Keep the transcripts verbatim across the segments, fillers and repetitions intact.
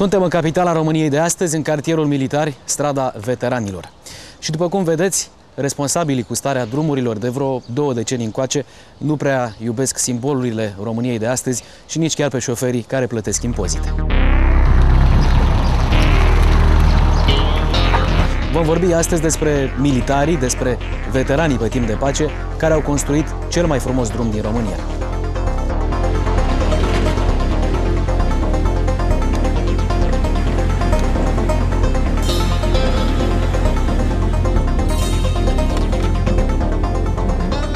Suntem în capitala României de astăzi, în cartierul Militari, strada Veteranilor. Și după cum vedeți, responsabilii cu starea drumurilor de vreo două decenii încoace nu prea iubesc simbolurile României de astăzi și nici chiar pe șoferii care plătesc impozite. Vom vorbi astăzi despre militarii, despre veteranii pe timp de pace care au construit cel mai frumos drum din România.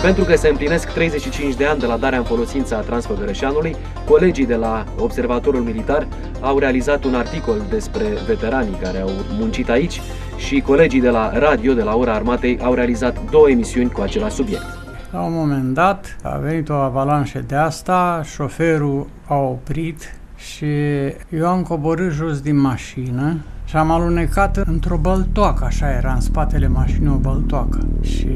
Pentru că se împlinesc treizeci și cinci de ani de la darea în folosință a Transfăgărășanului, colegii de la Observatorul Militar au realizat un articol despre veteranii care au muncit aici și colegii de la Radio de la Ora Armatei au realizat două emisiuni cu același subiect. La un moment dat a venit o avalanșă de asta, șoferul a oprit și eu am coborât jos din mașină și am alunecat într-o băltoacă, așa era în spatele mașinii o băltoacă. Și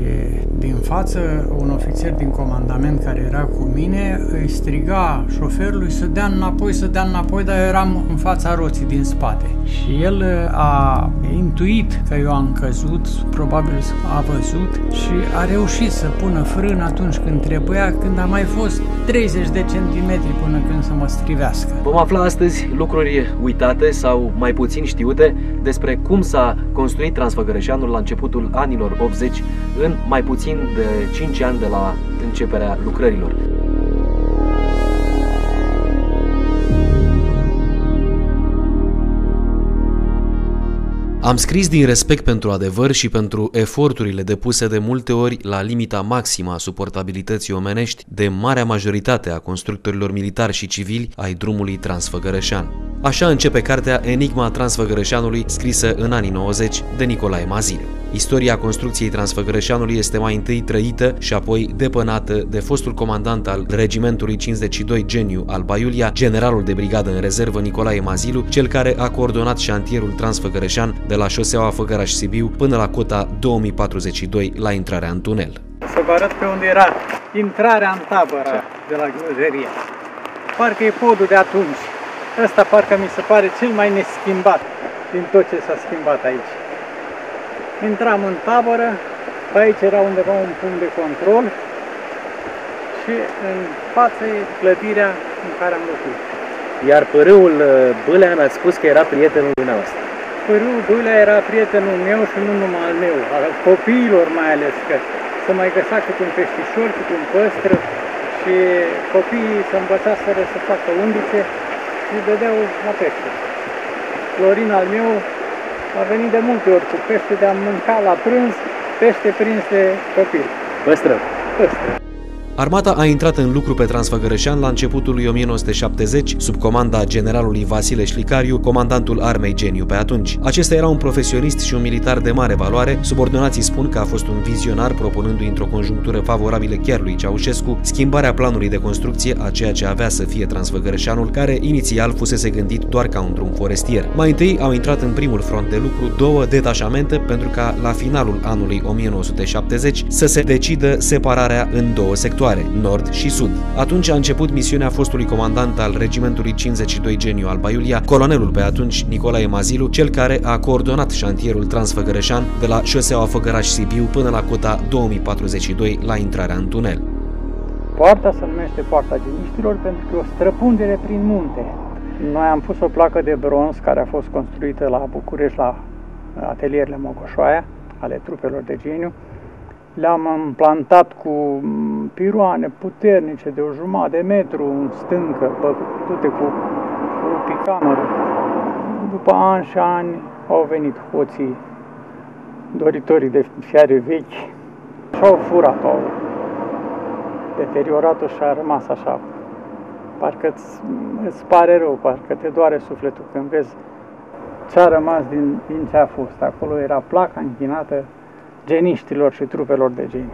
din față un ofițer din comandament care era cu mine îi striga șoferului să dea înapoi, să dea înapoi, dar eu eram în fața roții din spate. Și el a intuit că eu am căzut, probabil a văzut și a reușit să pună frână atunci când trebuia, când a mai fost treizeci de centimetri până când să mă strivească. Vom afla astăzi lucruri uitate sau mai puțin știute despre cum s-a construit Transfăgărășanul la începutul anilor optzeci, în mai puțin de cinci ani de la începerea lucrărilor. Am scris din respect pentru adevăr și pentru eforturile depuse de multe ori la limita maximă a suportabilității omenești de marea majoritate a constructorilor militari și civili ai drumului transfăgărășan. Așa începe cartea Enigma Transfăgărășanului, scrisă în anii nouăzeci de Nicolae Mazilu. Istoria construcției Transfăgărășanului este mai întâi trăită și apoi depănată de fostul comandant al regimentului cincizeci și doi Geniu Alba Iulia, generalul de brigadă în rezervă Nicolae Mazilu, cel care a coordonat șantierul transfăgărășan de la șoseaua Făgăraș-Sibiu până la cota două mii patruzeci și doi la intrarea în tunel. Să vă arăt pe unde era intrarea în tabără de la glujerie. Parcă e podul de atunci. Asta parcă mi se pare cel mai neschimbat din tot ce s-a schimbat aici. Intram în tabără, pe aici era undeva un punct de control și în față e clădirea în care am locuit. Iar pârâul Bâlean ați spus că era prietenul dumneavoastră. Pârâul Bâlea era prietenul meu și nu numai al meu, al copiilor mai ales, că să mai găsa cât un peștișor, cât un păstră și copiii să învățaseră să facă undițe și îi dădeau la pește. Florin al meu a venit de multe ori cu pește de a mânca la prânz, pește prins de copii. Păstră? Păstră. Armata a intrat în lucru pe Transfăgărășan la începutul lui o mie nouă sute șaptezeci, sub comanda generalului Vasile Șlicariu, comandantul armei Geniu pe atunci. Acesta era un profesionist și un militar de mare valoare. Subordonații spun că a fost un vizionar, propunându-i într-o conjunctură favorabilă chiar lui Ceaușescu schimbarea planului de construcție a ceea ce avea să fie Transfăgărășanul, care inițial fusese gândit doar ca un drum forestier. Mai întâi au intrat în primul front de lucru două detașamente pentru ca la finalul anului o mie nouă sute șaptezeci să se decidă separarea în două sectoare, nord și sud. Atunci a început misiunea fostului comandant al regimentului cincizeci și doi Geniu Alba Iulia, colonelul pe atunci Nicolae Mazilu, cel care a coordonat șantierul transfăgărășan de la șoseaua Făgăraș-Sibiu până la cota două mii patruzeci și doi la intrarea în tunel. Poarta se numește Poarta Geniștilor pentru că e o străpungere prin munte. Noi am pus o placă de bronz care a fost construită la București, la atelierele Mogoșoaia, ale trupelor de Geniu. Le-am implantat cu piroane puternice de o jumătate de metru în stâncă, bătute cu, cu picamără. După ani și ani au venit hoții, doritorii de fiare vechi și au furat, au deteriorat-o și a rămas așa. Parcă îți, îți pare rău, parcă te doare sufletul când vezi ce-a rămas din, din ce a fost. Acolo era placa închinată geniștilor și trupelor de geni.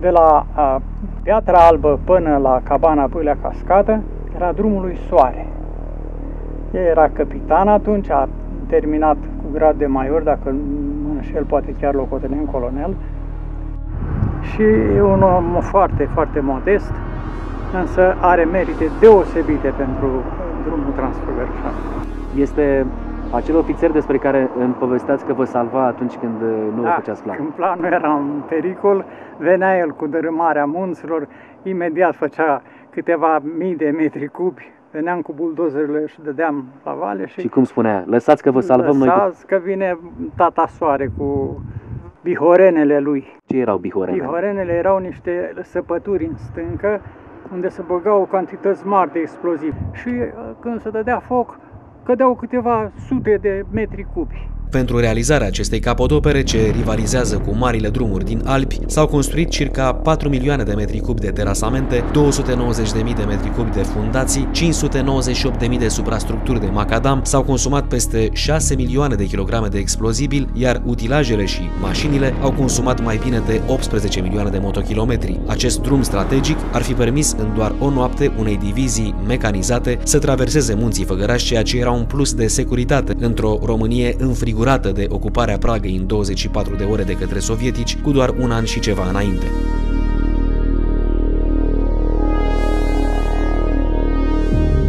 De la a, Piatra Albă până la cabana Bâlea Cascadă era drumul lui Soare. El era capitan atunci, a terminat cu grad de maior, dacă nu înșel, poate chiar locotenent colonel. Și e un om foarte, foarte modest, însă are merite deosebite pentru drumul Transfăgărășanului. Este acel ofițer despre care îmi povesteați că vă salva atunci când nu da, vă făceați plan. Când planul era în pericol, venea el cu dărâmarea munților, imediat făcea câteva mii de metri cubi, veneam cu buldozerile și dădeam la vale. Și, și cum spunea, lăsați că vă salvăm noi. Lăsați că vine tata soare cu bihorenele lui. Ce erau bihorenele? Bihorenele erau niște săpături în stâncă, unde se băgau cantități mari de explozivi. Și când se dădea foc, cădeau câteva sute de metri cubi. Pentru realizarea acestei capodopere, ce rivalizează cu marile drumuri din Alpi, s-au construit circa patru milioane de metri cubi de terasamente, două sute nouăzeci de mii de metri cubi de fundații, cinci sute nouăzeci și opt de mii de suprastructuri de macadam, s-au consumat peste șase milioane de kilograme de explozibili, iar utilajele și mașinile au consumat mai bine de optsprezece milioane de motokilometri. Acest drum strategic ar fi permis în doar o noapte unei divizii mecanizate să traverseze munții Făgărași, ceea ce era un plus de securitate într-o Românie înfrigurată de ocuparea Pragăi în douăzeci și patru de ore de către sovietici, cu doar un an și ceva înainte.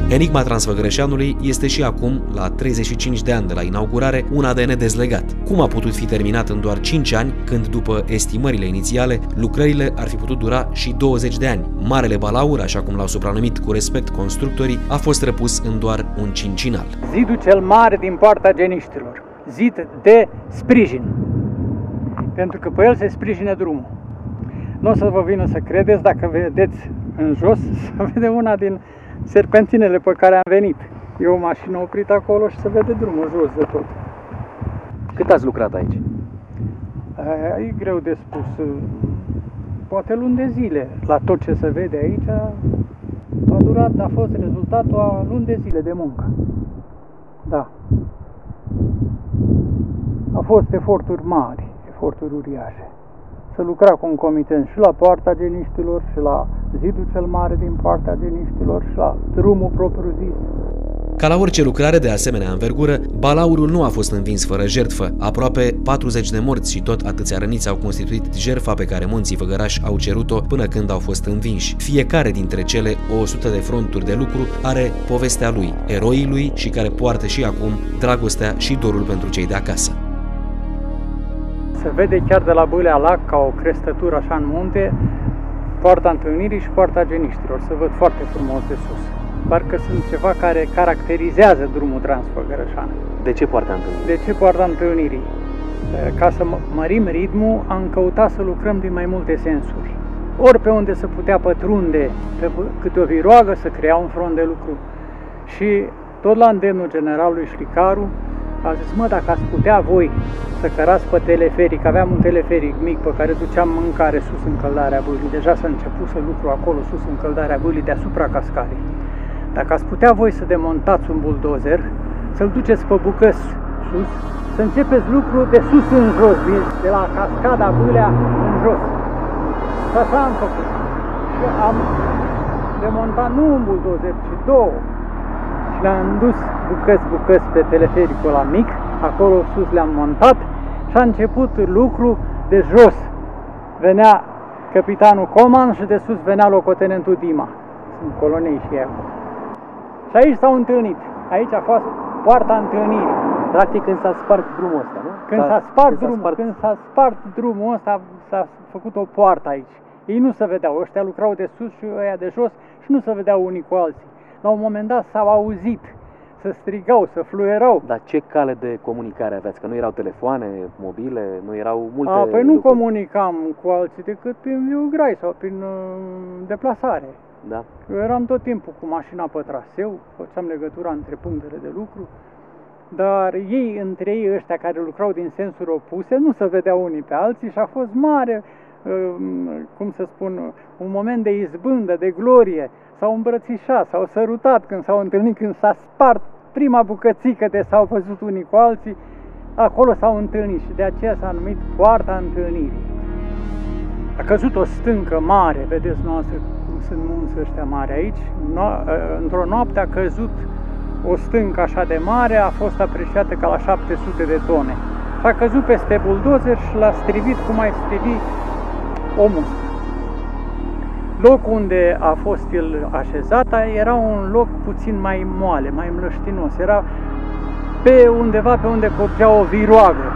Enigma Transfăgărășanului este și acum, la treizeci și cinci de ani de la inaugurare, un A D N dezlegat. Cum a putut fi terminat în doar cinci ani, când, după estimările inițiale, lucrările ar fi putut dura și douăzeci de ani? Marele Balaur, așa cum l-au supranumit cu respect constructorii, a fost răpus în doar un cincinal. Zidul cel mare din Poarta Geniștilor. Zid de sprijin, pentru că pe el se sprijine drumul. Nu o să vă vină să credeți, dacă vedeți în jos, să vede una din serpentinele pe care am venit. E o mașină oprită acolo și se vede drumul jos de tot. Cât ați lucrat aici? E, e greu de spus, poate luni de zile. La tot ce se vede aici a durat, a fost rezultatul a luni de zile de muncă. Da. Au fost eforturi mari, eforturi uriașe. Se lucra concomitent și la Poarta Geniștilor, și la zidul cel mare din Poarta Geniștilor, și la drumul propriu-zis. Ca la orice lucrare de asemenea învergură, balaurul nu a fost învins fără jertfă. Aproape patruzeci de morți și tot atâția răniți au constituit jertfa pe care munții Făgărași au cerut-o până când au fost învinși. Fiecare dintre cele o sută de fronturi de lucru are povestea lui, eroii lui și care poartă și acum dragostea și dorul pentru cei de acasă. Se vede chiar de la Bâlea Lac, ca o crestătură așa în munte, Poarta Întâlnirii și Poarta Geniștilor. Se văd foarte frumos de sus. Parcă sunt ceva care caracterizează drumul Transfăgărășanului. De ce Poarta Întâlnirii? De ce Poarta Întâlnirii? Ca să mărim ritmul, am căutat să lucrăm din mai multe sensuri. Ori pe unde se putea pătrunde, pe câte o viroagă, să crea un front de lucru. Și tot la îndemnul generalului Șlicariu, a zis, mă, dacă ați putea voi să cărați pe teleferic, aveam un teleferic mic pe care duceam mâncare sus în căldarea Bâlii, deja s-a început să lucru acolo sus în căldarea Bâlii deasupra cascadei. Dacă ați putea voi să demontați un buldozer, să-l duceți pe bucăți sus, să începeți lucru de sus în jos, de la cascada Bâlea în jos. Așa am făcut. Și am demontat nu un buldozer, ci două. Și le-am dus bucăți, bucăți pe telefericul ăla mic, acolo sus le-am montat și a început lucru de jos. Venea capitanul Coman și de sus venea locotenentul Dima. Sunt colonei și ei acolo. Și aici s-au întâlnit. Aici a fost Poarta Întâlnirii. Practic când s-a spart drumul ăsta, nu? Când s-a spart, spart... spart drumul ăsta, s-a făcut o poartă aici. Ei nu se vedeau, ăștia lucrau de sus și ăia de jos și nu se vedeau unii cu alții. La un moment dat s-au auzit, să strigau, să fluierau. Dar ce cale de comunicare aveați? Că nu erau telefoane mobile, nu erau multe... A, păi lucruri. Nu comunicam cu alții decât prin viugrai sau prin uh, deplasare. Da. Eu eram tot timpul cu mașina pe traseu, făceam legătura între punctele de lucru, dar ei, între ei ăștia care lucrau din sensuri opuse, nu se vedeau unii pe alții și a fost mare, cum să spun, un moment de izbândă, de glorie. S-au îmbrățișat, s-au sărutat când s-au întâlnit, când s-a spart prima bucățică de s-au văzut unii cu alții, acolo s-au întâlnit și de aceea s-a numit Poarta Întâlnirii. A căzut o stâncă mare, vedeți noastră, sunt munți ăștia mari aici, no într-o noapte a căzut o stâncă așa de mare, a fost apreciată ca la șapte sute de tone. S-a căzut peste buldozer și l-a strivit cum ai strivi o muscă. Locul unde a fost el așezat era un loc puțin mai moale, mai mlăștinos, era pe undeva pe unde coprea o viroagă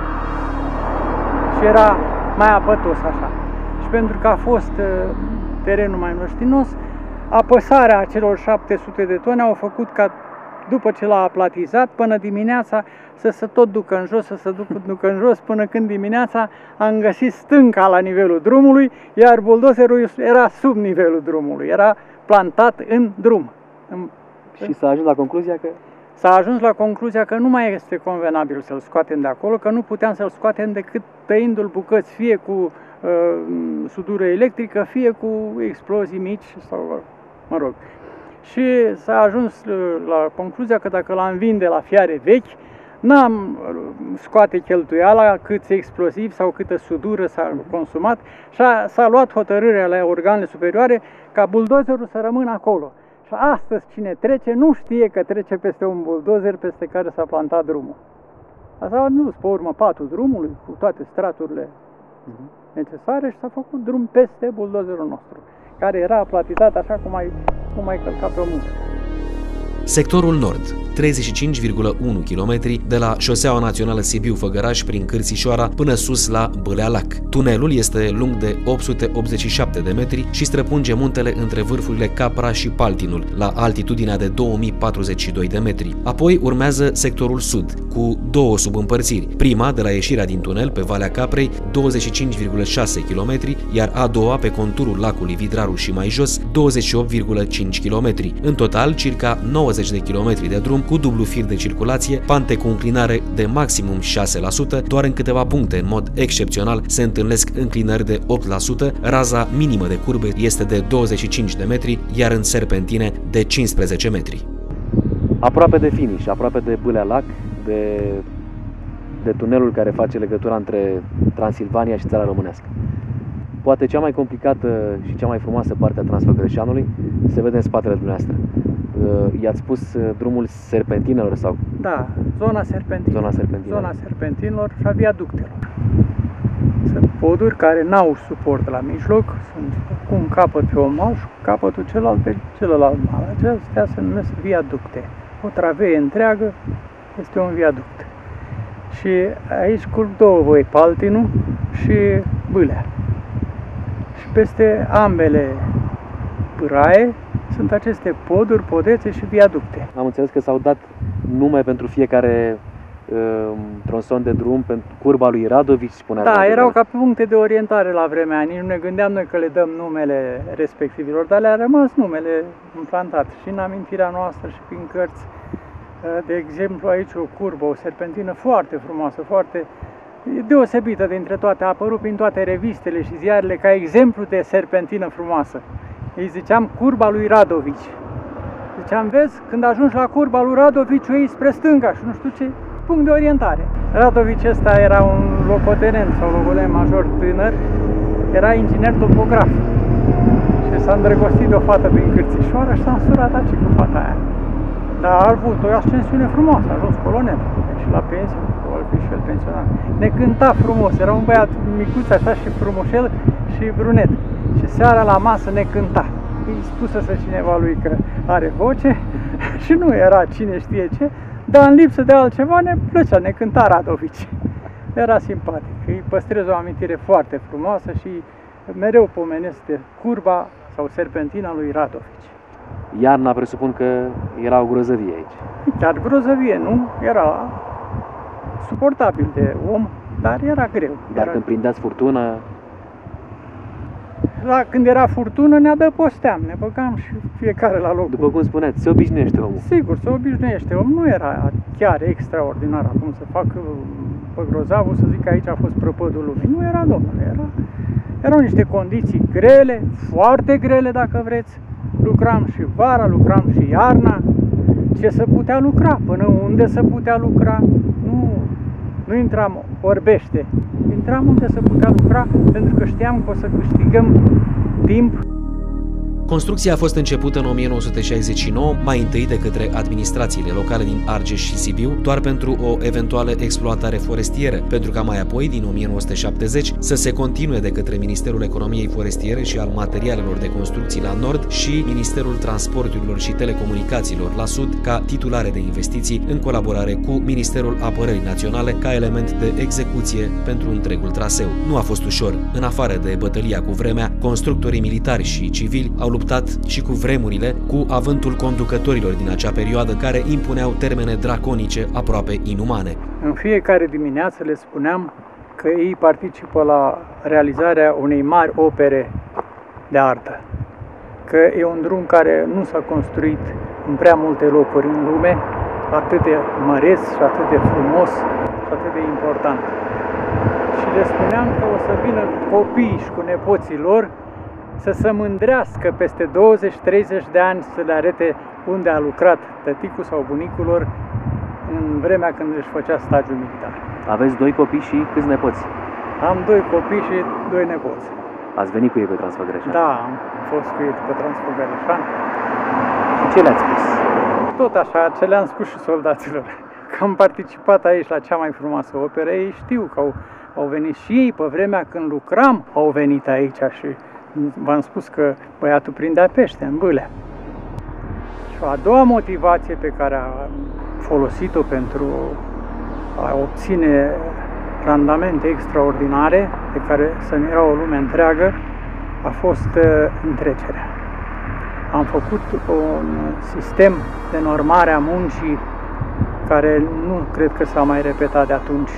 și era mai apătos așa. Și pentru că a fost terenul mai mlăștinos, apăsarea celor șapte sute de tone au făcut ca după ce l-a aplatizat, până dimineața să se tot ducă în jos, să se ducă în jos, până când dimineața am găsit stânca la nivelul drumului, iar buldozerul era sub nivelul drumului, era plantat în drum. Și s-a ajuns la concluzia că... S-a ajuns la concluzia că nu mai este convenabil să-l scoatem de acolo, că nu puteam să-l scoatem decât tăindu-l bucăți, fie cu uh, sudură electrică, fie cu explozii mici, sau mă rog... Și s-a ajuns la concluzia că dacă l-am vinde la fiare vechi, n-am scoate cheltuiala cât exploziv sau câtă sudură s-a consumat și s-a luat hotărârea la organele superioare ca buldozerul să rămână acolo. Și astăzi cine trece nu știe că trece peste un buldozer peste care s-a plantat drumul. Asta a adus pe urmă patul drumului cu toate straturile necesare și s-a făcut drum peste buldozerul nostru, care era aplatizat așa cum ai cum ai călcat pe o munte. Sectorul Nord, treizeci și cinci virgulă unu kilometri de la șoseaua națională Sibiu-Făgăraș prin Cârțișoara până sus la Bâlea Lac. Tunelul este lung de opt sute optzeci și șapte de metri și străpunge muntele între vârfurile Capra și Paltinul, la altitudinea de două mii patruzeci și doi de metri. Apoi urmează sectorul Sud, cu două subîmpărțiri. Prima de la ieșirea din tunel pe Valea Caprei, douăzeci și cinci virgulă șase kilometri, iar a doua pe conturul lacului Vidraru și mai jos, douăzeci și opt virgulă cinci kilometri. În total, circa nouăzeci de kilometri de drum cu dublu fir de circulație, pante cu înclinare de maximum șase la sută, doar în câteva puncte, în mod excepțional, se întâlnesc înclinări de opt la sută, raza minimă de curbe este de douăzeci și cinci de metri, iar în serpentine de cincisprezece metri. Aproape de finish, aproape de Bâlea Lac, de, de tunelul care face legătura între Transilvania și țara românească. Poate cea mai complicată și cea mai frumoasă parte a Transfăgărășanului se vede în spatele dumneavoastră. I-ați spus drumul serpentinelor sau? Da, zona serpentinelor. Zona serpentinelor. Zona serpentinelor și a viaductelor. Sunt poduri care n-au suport la mijloc, sunt cu un capăt pe un mal și cu capătul celălalt pe celălalt mal. Acestea se numesc viaducte. O travee întreagă este un viaduct. Și aici curg două voi, Paltinul și Bâlea. Și peste ambele pâraie sunt aceste poduri, podețe și viaducte. Am înțeles că s-au dat nume pentru fiecare uh, tronson de drum, pentru curba lui Radovici, spunea. Da, erau ca puncte de orientare la vremea, nici nu ne gândeam noi că le dăm numele respectivilor, dar le-a rămas numele implantat și în amintirea noastră și prin cărți. De exemplu, aici o curbă, o serpentină foarte frumoasă, foarte deosebită dintre toate, a apărut prin toate revistele și ziarele ca exemplu de serpentină frumoasă. Îi ziceam curba lui Radovici. Ziceam, vezi, când ajungi la curba lui Radovici, o iei spre stânga și nu știu ce punct de orientare. Radovici ăsta era un locotenent sau locotenent major tânăr, era inginer topograf și s-a îndrăgostit de o fată prin Cârțișoara și s-a însurat aici cu fata aia. Dar a avut o ascensiune frumoasă, a ajuns colonel și la pensie, și el pensionat. Ne cânta frumos, era un băiat micuț așa și frumușel și brunet. Și seara la masă ne cânta. Îi spusese cineva lui că are voce și nu era cine știe ce, dar în lipsă de altceva ne plăcea, ne cânta Radovici. Era simpatic, îi păstrez o amintire foarte frumoasă și mereu pomenesc de curba sau serpentina lui Radovici. Iarna presupun că era o grozăvie aici. Chiar grozăvie, nu? Era suportabil de om, dar era greu. Dar era... când prindeați furtună... La, când era furtună ne adăposteam, ne băgam și fiecare la loc. După cum spuneați, se obișnuiește omul. Sigur, se obișnuiește omul. Nu era chiar extraordinar acum să fac pe grozavul, să zic că aici a fost prăpădul lumii. Nu era, domnule, era, erau niște condiții grele, foarte grele dacă vreți. Lucram și vara, lucram și iarna. Ce se putea lucra, până unde se putea lucra. Nu, nu intram orbește. Intram unde se putea lucra pentru că știam că o să câștigăm timp. Construcția a fost începută în o mie nouă sute șaizeci și nouă, mai întâi de către administrațiile locale din Argeș și Sibiu, doar pentru o eventuală exploatare forestieră, pentru ca mai apoi, din o mie nouă sute șaptezeci, să se continue de către Ministerul Economiei Forestiere și al Materialelor de Construcții la nord și Ministerul Transporturilor și Telecomunicațiilor la sud, ca titulare de investiții, în colaborare cu Ministerul Apărării Naționale, ca element de execuție pentru întregul traseu. Nu a fost ușor. În afară de bătălia cu vremea, constructorii militari și civili au luptat și cu vremurile, cu avântul conducătorilor din acea perioadă, care impuneau termene draconice, aproape inumane. În fiecare dimineață le spuneam că ei participă la realizarea unei mari opere de artă, că e un drum care nu s-a construit în prea multe locuri în lume, atât de măreț și atât de frumos și atât de important. Și le spuneam că o să vină copiii și cu nepoții lor să se mândrească peste douăzeci treizeci de ani, să le arete unde a lucrat tăticul sau bunicul lor în vremea când își făcea stagiul militar. Aveți doi copii și câți nepoți? Am doi copii și doi nepoți. Ați venit cu ei pe Transfăgărășan? Da, am fost cu ei pe Transfăgărășan. Și ce le-ați spus? Tot așa, ce le-am spus și soldaților. Că am participat aici la cea mai frumoasă operă. Ei știu că au, au venit și ei pe vremea când lucram, au venit aici și v-am spus că băiatul prindea pește în Bâlea. Și a doua motivație pe care am folosit-o pentru a obține randamente extraordinare, de care să mira o lume întreagă, a fost întrecerea. Am făcut un sistem de normare a muncii care nu cred că s-a mai repetat de atunci.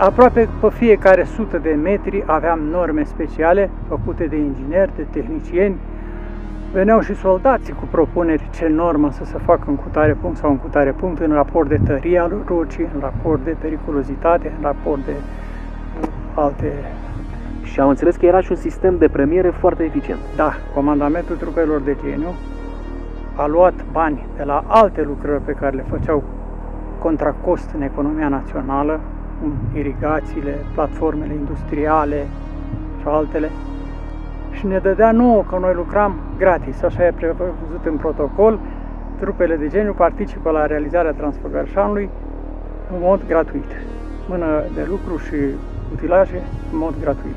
Aproape pe fiecare sută de metri aveam norme speciale făcute de ingineri, de tehnicieni. Veneau și soldații cu propuneri ce normă să se facă în cutare punct sau în cutare punct, în raport de tăria rocii, în raport de periculozitate, în raport de alte... Și am înțeles că era și un sistem de premiere foarte eficient. Da, Comandamentul Trupelor de Geniu a luat bani de la alte lucrări pe care le făceau contra cost în economia națională, irigațiile, platformele industriale și altele, și ne dădea nouă, că noi lucram gratis. Așa e prevăzut în protocol. Trupele de geniu participă la realizarea Transfăgărășanului în mod gratuit. Mână de lucru și utilaje în mod gratuit.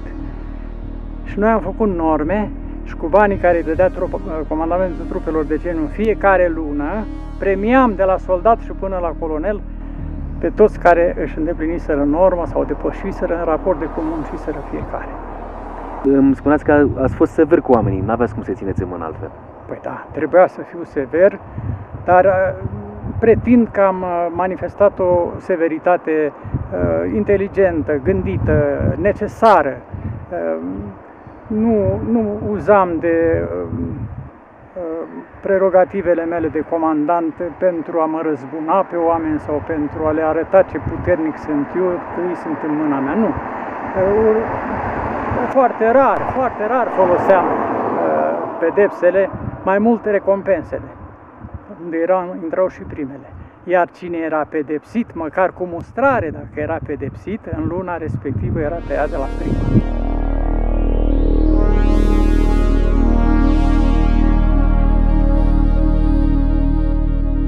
Și noi am făcut norme și cu banii care îi dădea Comandamentul Trupelor de Geniu în fiecare lună, premiam de la soldat și până la colonel pe toți care își îndepliniseră norma sau depășiseră în raport de cum munciseră fiecare. Îmi spuneați că ați fost sever cu oamenii, n-aveați cum să-i țineți în mână altfel. Păi da, trebuia să fiu sever, dar pretind că am manifestat o severitate uh, inteligentă, gândită, necesară. Uh, nu, nu uzam de uh, uh, prerogativele mele de comandant pentru a mă răzbuna pe oameni sau pentru a le arăta ce puternic sunt eu, că ei sunt în mâna mea. Nu. Uh, Foarte rar, foarte rar foloseam uh, pedepsele, mai mult recompensele, unde erau, intrau și primele. Iar cine era pedepsit, măcar cu mustrare, dacă era pedepsit, în luna respectivă era tăiat de la prima.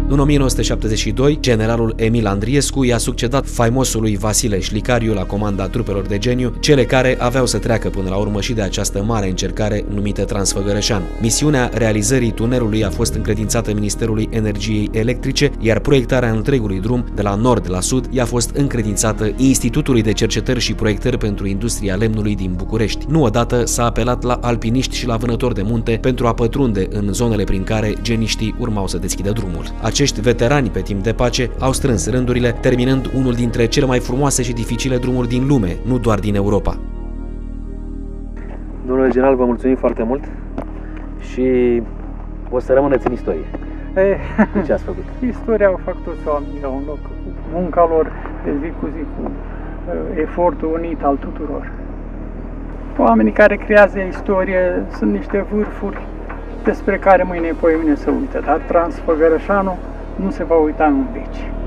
În o mie nouă sute șaptezeci și doi, generalul Emil Andriescu i-a succedat faimosului Vasile Șlicariu la comanda Trupelor de Geniu, cele care aveau să treacă până la urmă și de această mare încercare numită Transfăgărășan. Misiunea realizării tunelului a fost încredințată Ministerului Energiei Electrice, iar proiectarea întregului drum, de la nord la sud, i-a fost încredințată Institutului de Cercetări și Proiectări pentru Industria Lemnului din București. Nu odată s-a apelat la alpiniști și la vânători de munte pentru a pătrunde în zonele prin care geniștii urmau să deschidă drumul. Acești veterani pe timp de pace au strâns rândurile, terminând unul dintre cele mai frumoase și dificile drumuri din lume, nu doar din Europa. Domnule general, vă mulțumim foarte mult și o să rămâneți în istorie. E, de ce ați făcut? Istoria o fac toți oamenii la un loc, cu munca lor de zi cu zi, cu efortul unit al tuturor. Oamenii care creează istorie sunt niște vârfuri despre care mâine poimine se uită, dar Transfăgărășanul nu se va uita în veci.